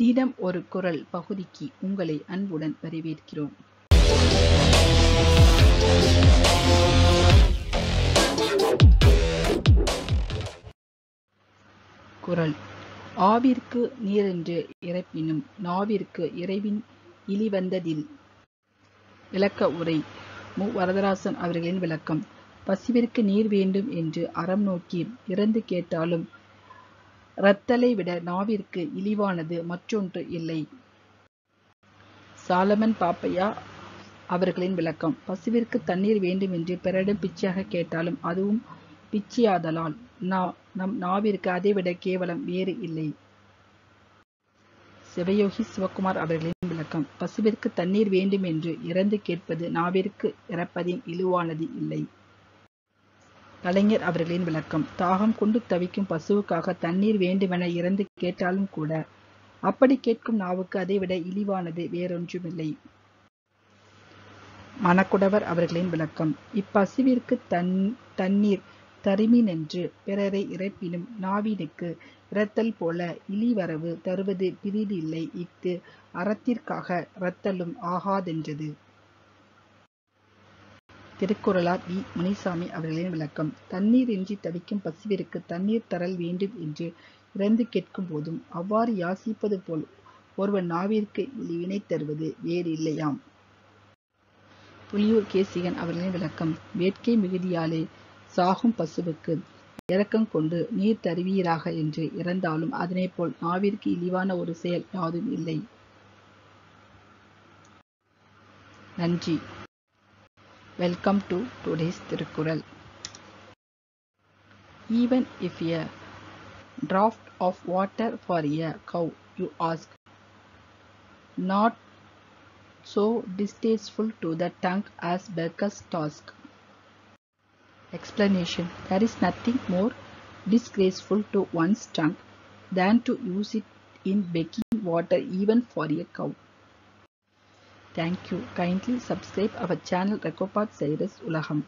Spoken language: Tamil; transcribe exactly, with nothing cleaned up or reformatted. தினம் ஒரு குரல் பகுதிக்கு உங்களை அன்புடன் வரவேற்கிறோம். குரல்: ஆவிற்கு நீரென்று இறைப்பினும் நாவிற்கு இறைவின் இழிவந்ததில். விளக்க உரை மு. வரதராசன் அவர்களின் விளக்கம்: பசிவிற்கு நீர் வேண்டும் என்று அறம் நோக்கி இறந்து கேட்டாலும் இரத்தலை விட நாவிற்கு இழிவானது மற்றொன்று இல்லை. சாலமன் பாப்பையா அவர்களின் விளக்கம்: பசுவிற்கு தண்ணீர் வேண்டும் என்று பிறரிடம் பிச்சையாக கேட்டாலும் அதுவும் பிச்சையாதலால் நம் நாவிற்கு அதைவிட கேவலம் வேறு இல்லை. சிவயோகி சிவகுமார் அவர்களின் விளக்கம்: பசுவிற்கு தண்ணீர் வேண்டும் என்று இறந்து கேட்பது நாவிற்கு இறப்பதின் இழிவானது இல்லை. கலைஞர் அவர்களின் விளக்கம்: தாகம் கொண்டு தவிக்கும் பசுவுக்காக தண்ணீர் வேண்டுமென இறந்து கேட்டாலும் கூட அப்படி கேட்கும் நாவுக்கு அதைவிட இழிவானது வேறொன்றுமில்லை. மணக்குடவர் அவர்களின் விளக்கம்: இப்பசுவிற்கு தன் தண்ணீர் தருமின் என்று பிறரை இறைப்பினும் நாவினுக்கு இரத்தல் போல இழிவரவு தருவது பிரிதில்லை. இஃது அறத்திற்காக இரத்தலும் ஆகாதென்றது. திருக்குறளார் வி. முனிசாமி அவர்களின் விளக்கம்: தண்ணீரின்றி தவிக்கும் பசுவிற்கு தண்ணீர் தரல் வேண்டும் என்று இறந்து கேட்கும் போதும் அவ்வாறு யாசிப்பது போல் ஒருவன் நாவிற்கு இழிவினை தருவது வேறில்லையாம். புலியூர் கேசிகன் அவர்களின் விளக்கம்: வேட்கை மிகுதியாலே சாகும் பசுவுக்கு இரக்கம் கொண்டு நீர் தருவீராக என்று இறந்தாலும் அதனை போல் நாவிற்கு இழிவான ஒரு செயல் யாதும் இல்லை. நன்றி. Welcome to today's Thirukkural. Even if a draught of water for a cow, you ask, not so distasteful to the tongue as baker's task. Explanation: there is nothing more disgraceful to one's tongue than to use it in baking water, even for a cow. Thank you. Kindly subscribe our channel Rehoboth Cyrus Uzhagam.